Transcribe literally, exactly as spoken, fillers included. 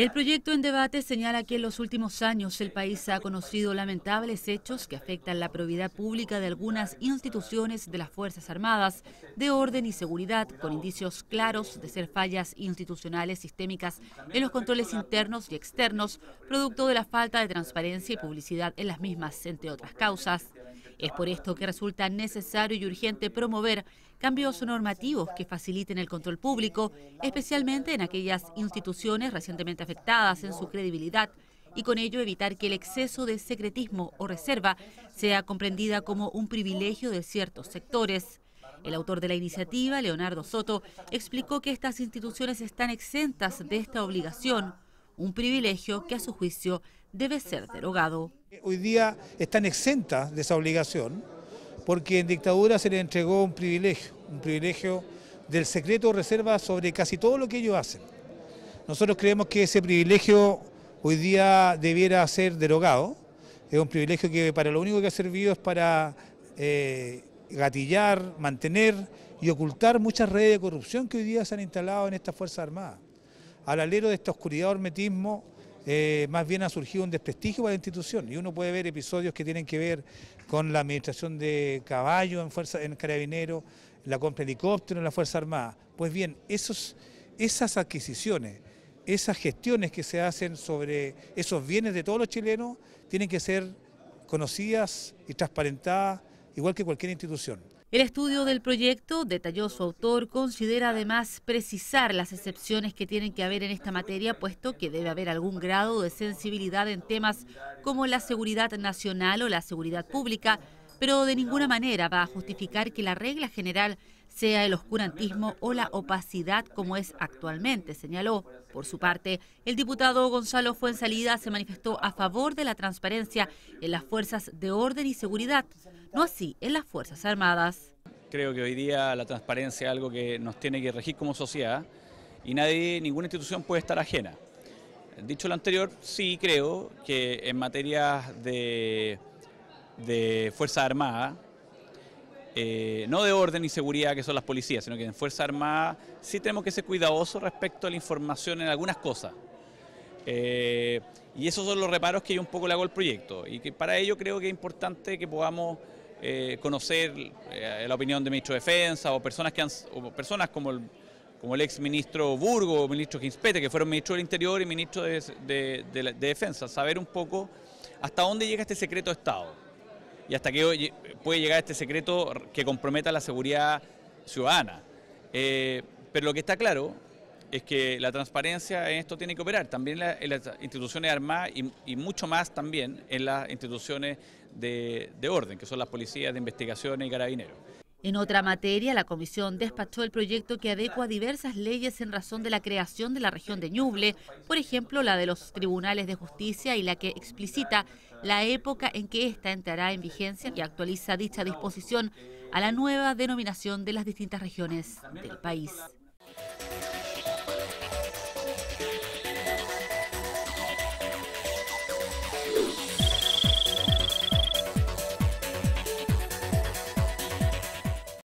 El proyecto en debate señala que en los últimos años el país ha conocido lamentables hechos que afectan la probidad pública de algunas instituciones de las Fuerzas Armadas, de orden y seguridad, con indicios claros de ser fallas institucionales sistémicas en los controles internos y externos, producto de la falta de transparencia y publicidad en las mismas, entre otras causas. Es por esto que resulta necesario y urgente promover cambios normativos que faciliten el control público, especialmente en aquellas instituciones recientemente afectadas en su credibilidad, y con ello evitar que el exceso de secretismo o reserva sea comprendida como un privilegio de ciertos sectores. El autor de la iniciativa, Leonardo Soto, explicó que estas instituciones están exentas de esta obligación, un privilegio que a su juicio debe ser derogado. Hoy día están exentas de esa obligación porque en dictadura se les entregó un privilegio, un privilegio del secreto o reserva sobre casi todo lo que ellos hacen. Nosotros creemos que ese privilegio hoy día debiera ser derogado. Es un privilegio que para lo único que ha servido es para eh, gatillar, mantener y ocultar muchas redes de corrupción que hoy día se han instalado en estas Fuerzas Armadas. Al alero de esta oscuridad o hermetismo, Eh, más bien ha surgido un desprestigio para la institución, y uno puede ver episodios que tienen que ver con la administración de caballos en, fuerza, en Carabineros, la compra de helicópteros en la Fuerza Armada. Pues bien, esos, esas adquisiciones, esas gestiones que se hacen sobre esos bienes de todos los chilenos tienen que ser conocidas y transparentadas, igual que cualquier institución. El estudio del proyecto, detalló su autor, considera además precisar las excepciones que tienen que haber en esta materia, puesto que debe haber algún grado de sensibilidad en temas como la seguridad nacional o la seguridad pública, pero de ninguna manera va a justificar que la regla general sea el oscurantismo o la opacidad como es actualmente, señaló. Por su parte, el diputado Gonzalo Fuenzalida se manifestó a favor de la transparencia en las fuerzas de orden y seguridad, no así en las Fuerzas Armadas. Creo que hoy día la transparencia es algo que nos tiene que regir como sociedad y nadie, ninguna institución puede estar ajena. Dicho lo anterior, sí creo que en materia de... de Fuerza Armada, eh, no de orden y seguridad que son las policías, sino que en Fuerza Armada sí tenemos que ser cuidadosos respecto a la información en algunas cosas. Eh, y esos son los reparos que yo un poco le hago al proyecto, y que para ello creo que es importante que podamos eh, conocer eh, la opinión del ministro de Defensa o personas, que han, o personas como, el, como el ex ministro Burgos o el ministro Gispete, que fueron ministro del Interior y ministro de, de, de, de Defensa, saber un poco hasta dónde llega este secreto de Estado. Y hasta que puede llegar este secreto que comprometa la seguridad ciudadana. Eh, pero lo que está claro es que la transparencia en esto tiene que operar, también la, en las instituciones armadas y, y mucho más también en las instituciones de, de orden, que son las policías de investigaciones y carabineros. En otra materia, la Comisión despachó el proyecto que adecua diversas leyes en razón de la creación de la región de Ñuble, por ejemplo, la de los tribunales de justicia y la que explicita la época en que ésta entrará en vigencia y actualiza dicha disposición a la nueva denominación de las distintas regiones del país.